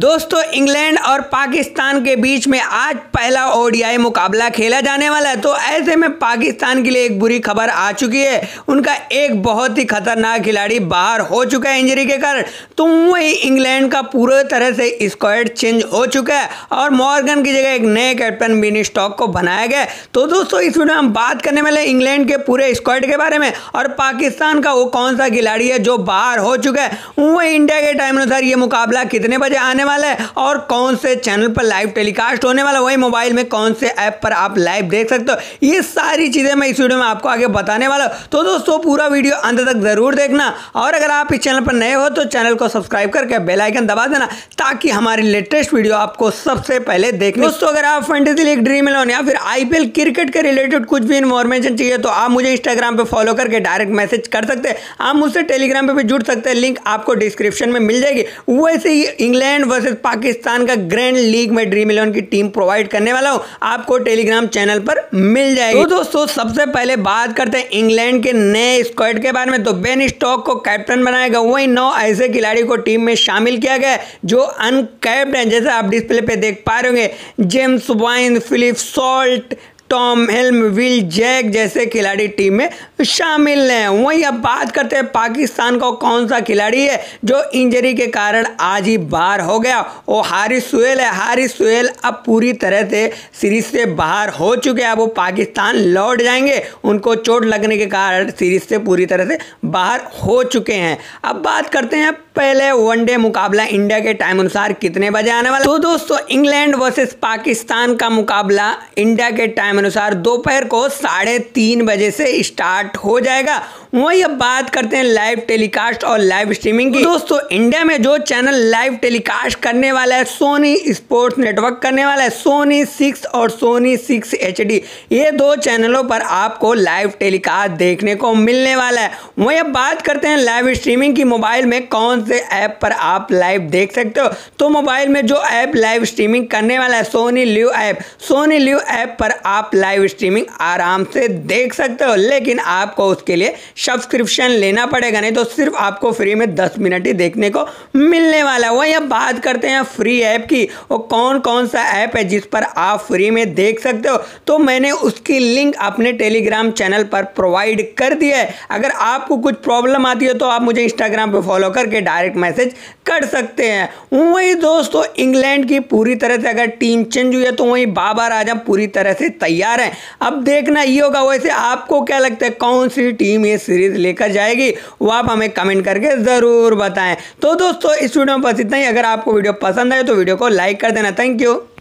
दोस्तों इंग्लैंड और पाकिस्तान के बीच में आज पहला ओडीआई मुकाबला खेला जाने वाला है। तो ऐसे में पाकिस्तान के लिए एक बुरी खबर आ चुकी है, उनका एक बहुत ही खतरनाक खिलाड़ी बाहर हो चुका है इंजरी के कारण। तो वही इंग्लैंड का पूरे तरह से स्क्वाड चेंज हो चुका है और मॉर्गन की जगह एक नए कैप्टन बेन स्टोक्स को बनाया गया। तो दोस्तों इस वीडियो में हम बात करने वाले इंग्लैंड के पूरे स्क्वाड के बारे में और पाकिस्तान का वो कौन सा खिलाड़ी है जो बाहर हो चुका है, वही इंडिया के टाइम अनुसार ये मुकाबला कितने बजे आने वाला है और कौन से चैनल पर लाइव टेलीकास्ट होने वाला, वही मोबाइल में कौन से ऐप पर आप लाइव देख सकते हो, ये सारी चीजें मैं इस वीडियो में आपको आगे बताने वाला हूं। तो दोस्तों पूरा वीडियो अंत तक जरूर देखना और अगर आप इस चैनल पर नए हो तो चैनल को सब्सक्राइब करके बेल आइकन दबा देना ताकि हमारी लेटेस्ट वीडियो आपको सबसे पहले देखने। दोस्तों अगर आप फैंटेसी लीग ड्रीम इलेवन या फिर आईपीएल क्रिकेट के रिलेटेड कुछ भी इन्फॉर्मेशन चाहिए तो आप मुझे इंस्टाग्राम पर फॉलो करके डायरेक्ट मैसेज कर सकते हैं, आप मुझसे टेलीग्राम पर भी जुड़ सकते हैं, लिंक आपको डिस्क्रिप्शन में मिल जाएगी। वैसे ही इंग्लैंड वर्सेस पाकिस्तान का ग्रैंड लीग में ड्रीम इलेवन की टीम प्रोवाइड करने वाला हूं, आपको टेलीग्राम चैनल पर मिल जाएगी। तो दोस्तों सबसे पहले बात करते हैं इंग्लैंड के नए स्क्वाड के बारे में। तो बेन स्टोक्स को कैप्टन बनाया गया, वही 9 ऐसे खिलाड़ी को टीम में शामिल किया गया जो अनकैप्ड हैं, जैसे आप डिस्प्ले पे देख पा रहे होंगे। James Vince, Philip Salt, Tom Helm, Will Jacks जैसे खिलाड़ी टीम में शामिल हैं। वहीं अब बात करते हैं पाकिस्तान का कौन सा खिलाड़ी है जो इंजरी के कारण आज ही बाहर हो गया, वो हारिस सुहेल है। हारिस सुहेल अब पूरी तरह से सीरीज से बाहर हो चुके हैं, वो पाकिस्तान लौट जाएंगे, उनको चोट लगने के कारण सीरीज से पूरी तरह से बाहर हो चुके हैं। अब बात करते हैं पहले वनडे मुकाबला इंडिया के टाइम अनुसार कितने बजे आने वाला। तो दोस्तों इंग्लैंड वर्सेस पाकिस्तान का मुकाबला इंडिया के टाइम अनुसार दोपहर को 3:30 बजे से स्टार्ट हो जाएगा। वहीं अब बात करते हैं लाइव टेलीकास्ट और लाइव स्ट्रीमिंग की। दोस्तों इंडिया में जो चैनल लाइव टेलीकास्ट करने वाला है, सोनी स्पोर्ट्स नेटवर्क करने वाला है। सोनी 6 और सोनी 6 HD, ये दो चैनलों पर आपको लाइव टेलीकास्ट देखने को मिलने वाला है। वहीं अब बात करते हैं लाइव स्ट्रीमिंग की, मोबाइल में कौन से ऐप पर आप लाइव देख सकते हो। तो मोबाइल में जो ऐप लाइव स्ट्रीमिंग करने वाला है, Sony Liv app, Sony Liv app पर आप लाइव स्ट्रीमिंग आराम से देख सकते हो, लेकिन आपको उसके लिए सब्सक्रिप्शन लेना पड़ेगा, नहीं तो सिर्फ आपको फ्री में 10 मिनट ही देखने को मिलने वाला है। वही अब बात करते हैं फ्री ऐप की, वो कौन कौन सा ऐप है जिस पर आप फ्री में देख सकते हो। तो मैंने उसकी लिंक अपने टेलीग्राम चैनल पर प्रोवाइड कर दी है, अगर आपको कुछ प्रॉब्लम आती है तो आप मुझे इंस्टाग्राम पर फॉलो करके डायरेक्ट मैसेज कर सकते हैं। वही दोस्तों इंग्लैंड की पूरी तरह से अगर टीम चेंज हुई है तो वही बाबर आजम पूरी तरह से तैयार हैं। अब देखना ये होगा, वैसे आपको क्या लगता है कौन सी टीम ये सीरीज लेकर जाएगी, वो आप हमें कमेंट करके जरूर बताएं। तो दोस्तों इस वीडियो में बस इतना ही, अगर आपको वीडियो पसंद आए तो वीडियो को लाइक कर देना। Thank you.